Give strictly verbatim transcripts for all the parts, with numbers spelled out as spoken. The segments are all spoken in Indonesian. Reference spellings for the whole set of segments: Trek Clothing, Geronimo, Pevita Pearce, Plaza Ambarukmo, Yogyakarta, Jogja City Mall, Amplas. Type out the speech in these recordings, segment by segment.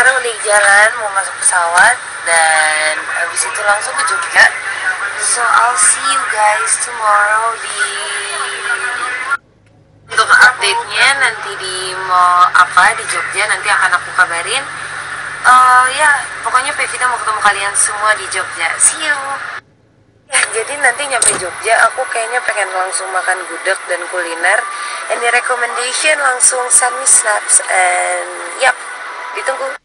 sekarang udah di jalan mau masuk pesawat dan habis itu langsung ke Jogja. So I'll see you guys tomorrow di untuk update-nya nanti di mall apa di Jogja nanti akan aku kabarin. Uh, ya, pokoknya Pevita mau ketemu kalian semua di Jogja. See you. Ya, jadi nanti nyampe Jogja aku kayaknya pengen langsung makan gudeg dan kuliner. Any recommendation langsung send me snaps and yap, ditunggu.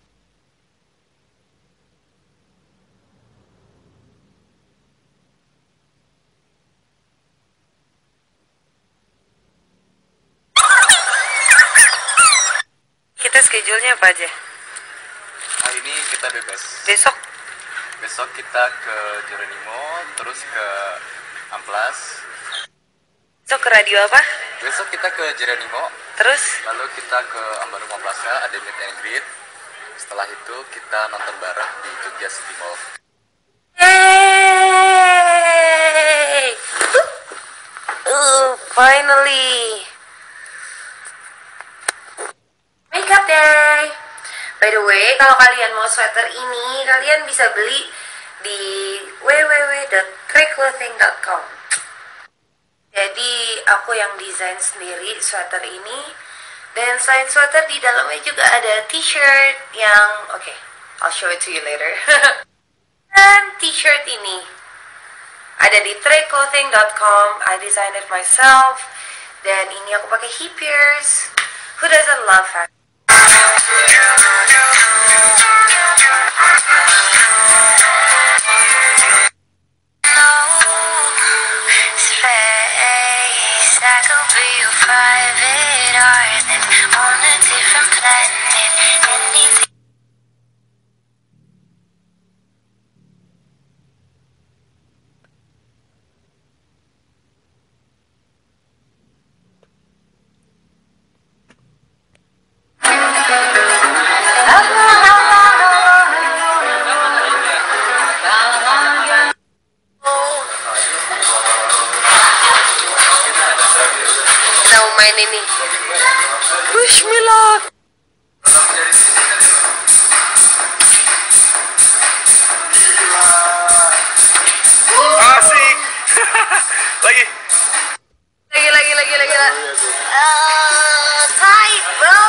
Kita schedule-nya apa aja? Hari ini kita bebas. Besok? Besok kita ke Geronimo, terus ke Amplas. Besok ke radio apa? Besok kita ke Geronimo. Terus? Lalu kita ke Ambarukmo Plaza, ada meet and greet. Setelah itu kita nonton bareng di Jogja City Mall. Hey! Uh, finally! Makeup day! By the way, kalau kalian mau sweater ini, kalian bisa beli di w w w dot trek clothing dot com. Jadi, aku yang desain sendiri sweater ini. Dan selain sweater, di dalamnya juga ada t-shirt yang... Oke, okay, I'll show it to you later. Dan t-shirt ini ada di trek clothing dot com. I designed it myself. Dan ini aku pakai hip ears. Who doesn't love fashion? Ini wish me luck. Asik. Lagi lagi lagi lagi lagi uh, tight bro.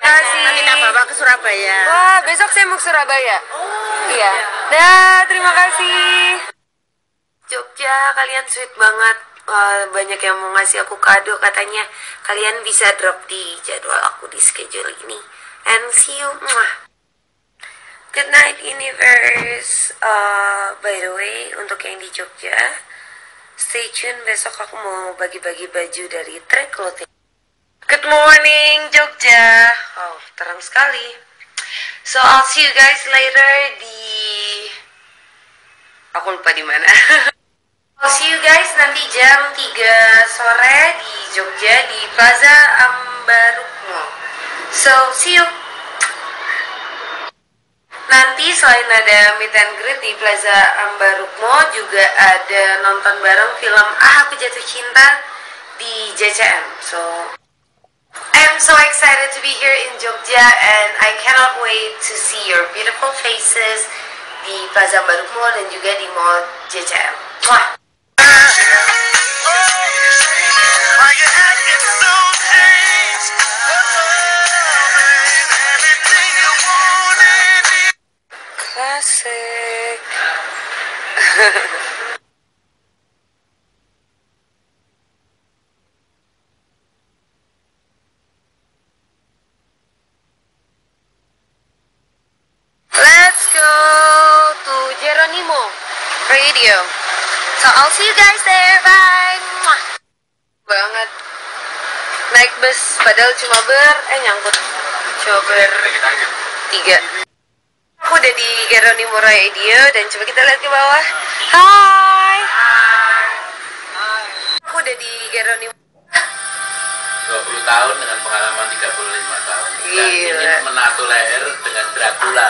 Nanti nambah ke Surabaya. Wah, besok saya mau ke Surabaya. Oh iya, dah, terima kasih. Jogja, kalian sweet banget. Uh, banyak yang mau ngasih aku kado, katanya kalian bisa drop di jadwal aku di schedule ini. And see you. Mwah. Good night universe. Uh, by the way, untuk yang di Jogja, stay tune, besok aku mau bagi-bagi baju dari Trek Clothing. Good morning Jogja. Oh, terang sekali. So I'll see you guys later di aku lupa di mana. I'll see you guys nanti jam tiga sore di Jogja di Plaza Ambarukmo. So, see you. Nanti selain ada meet and greet di Plaza Ambarukmo, juga ada nonton bareng film Ah Aku Jatuh Cinta di J C M. So, I'm so excited to be here in Jogja and I cannot wait to see your beautiful faces di Plaza Ambarukmo dan juga di Mall J C M. Mwah! Classic. Let's go to Geronimo Radio. So I'll see you guys there. Bye. Mwah. Banget. Naik bus padahal cuma ber eh nyangkut. Coba tiga. Aku udah di Geronimo Radio dan coba kita lihat ke bawah. Hai. Hai. Aku udah di Geronimo. dua puluh tahun dengan pengalaman tiga puluh lima tahun. Dan ini menatu leher dengan Dracula.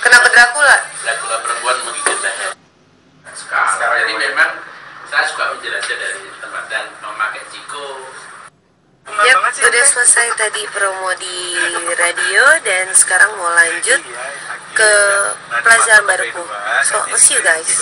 Kenapa Dracula? Dracula perempuan menggigit leher. Sekarang ini memang saya suka menjelajah dari tempat dan memakai ciko. Yap, udah selesai tadi promo di radio dan dan sekarang mau lanjut ke Plaza Ambarukmo. So, I'll see you guys.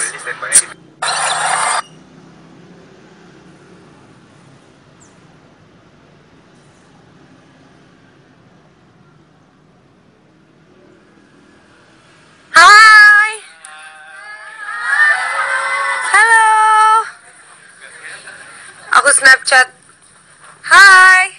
Snapchat. Hi.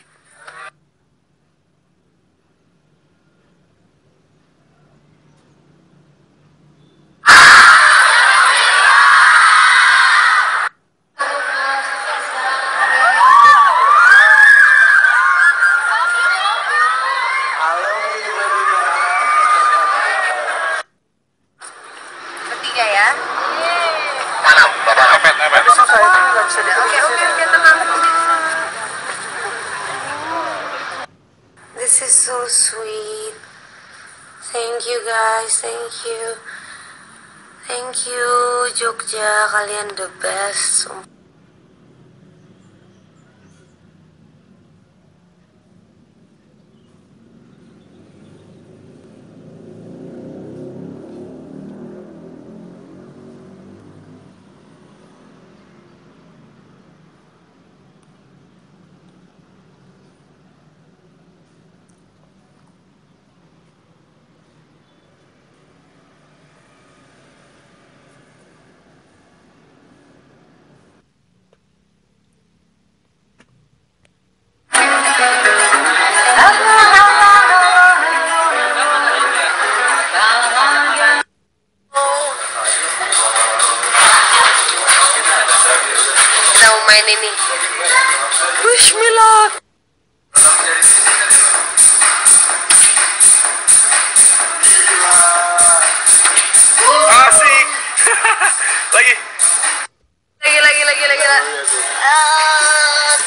Ketiga ya. Oke, oke, oke. This is so sweet. Thank you guys, thank you. Thank you Jogja, kalian the best. Ini Bismillah. Asik. Lagi. Lagi lagi lagi lagi. Uh,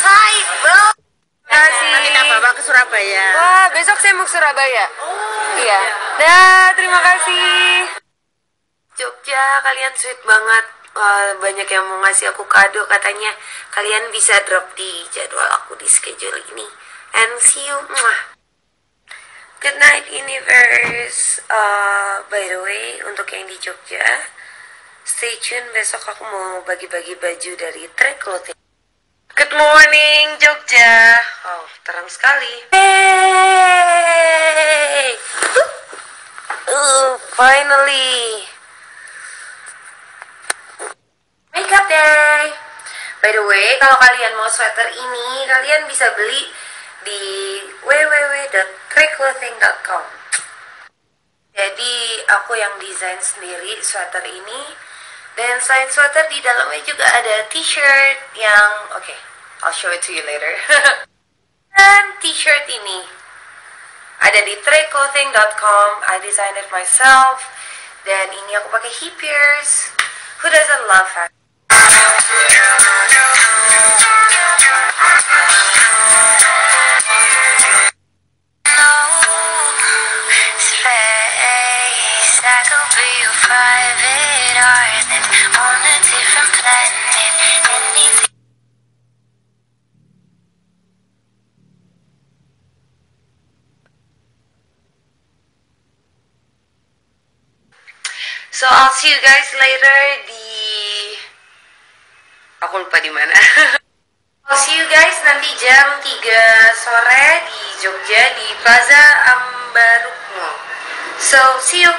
Hai, bro. Nanti nambah ke Surabaya. Wah, besok saya mau ke Surabaya. Oh, iya. Dah, terima kasih. Jogja, kalian sweet banget. Uh, banyak yang mau ngasih aku kado, katanya kalian bisa drop di jadwal aku di schedule ini, and see you. Mwah. Good night universe. Uh, by the way, untuk yang di Jogja, stay tune, besok aku mau bagi-bagi baju dari Trek Clothing. Good morning Jogja. Oh, terang sekali. Hey, uh, finally makeup day. By the way, kalau kalian mau sweater ini, kalian bisa beli di w w w dot trek clothing dot com. Jadi aku yang desain sendiri sweater ini, dan selain sweater di dalamnya juga ada t-shirt yang oke, okay, I'll show it to you later. Dan t-shirt ini ada di trek clothing dot com. I designed it myself, dan ini aku pakai hip ears. Who doesn't love fashion? So I'll see you guys later di aku lupa di mana. I'll see you guys nanti jam tiga sore di Jogja di Plaza Ambarukmo. So see you.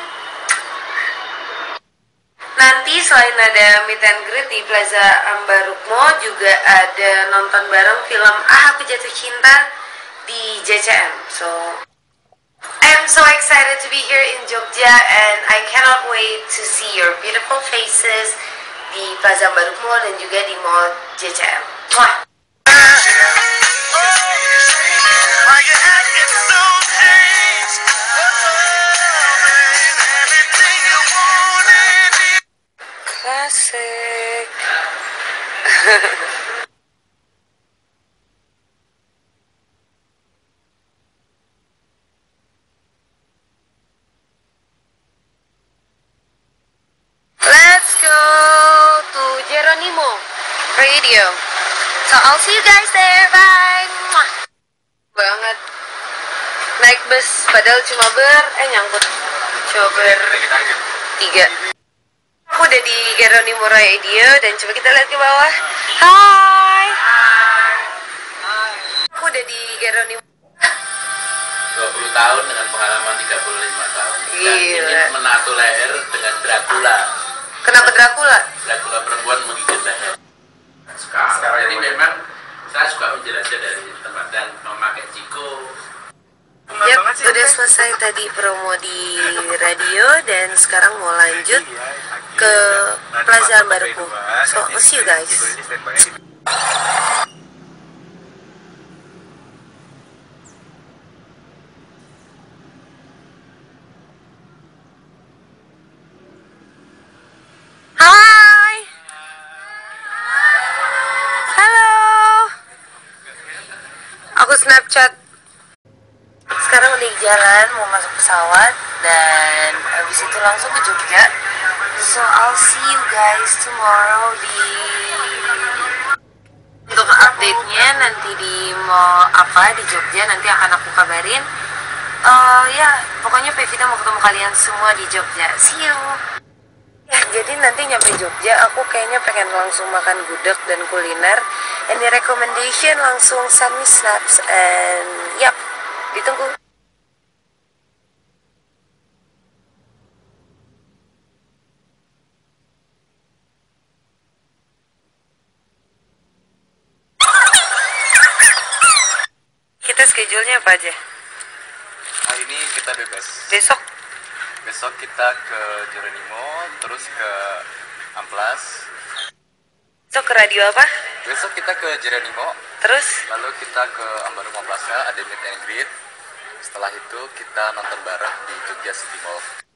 Nanti selain ada meet and greet di Plaza Ambarukmo, juga ada nonton bareng film Ah Aku Jatuh Cinta di J C M. So I'm so excited to be here in Jogja, and I cannot wait to see your beautiful faces di Plaza Ambarukmo dan juga di Mall J C M. Mwah! Classic. Radio. So I'll see you guys there. Bye. Mwah. Banget. naik bus, padahal cuma ber, eh nyangkut cuma ber tiga. Aku udah di Geronimo Radio dan coba kita lihat ke bawah. Hai. Aku udah di Geronimo. dua puluh tahun dengan pengalaman tiga puluh lima tahun. Dan ini menato leher dengan Dracula. Kenapa Dracula? Dracula perempuan menggigit leher. Sekarang ini memang saya suka menjelajah dari tempat dan memakai ciko. Ya, udah selesai tadi promo di radio dan sekarang mau lanjut ke Plaza Ambarukmo. So, I'll see you guys. Snapchat. Sekarang udah jalan mau masuk pesawat dan habis itu langsung ke Jogja. So I'll see you guys tomorrow di untuk update-nya nanti di mall apa di Jogja nanti akan aku kabarin. Uh, ya, yeah, pokoknya Pevita mau ketemu kalian semua di Jogja. See you. Ya, jadi nanti nyampe Jogja aku kayaknya pengen langsung makan gudeg dan kuliner. Any recommendation langsung send me snaps and yap, ditunggu. Kita schedule-nya apa aja? Hari ini kita bebas. Besok? Besok kita ke Geronimo, terus ke Amplas. Besok ke radio apa? Besok kita ke Geronimo. Terus? Lalu kita ke Ambarukmo Plaza, ada meet and greet. Setelah itu kita nonton bareng di Jogja City Mall.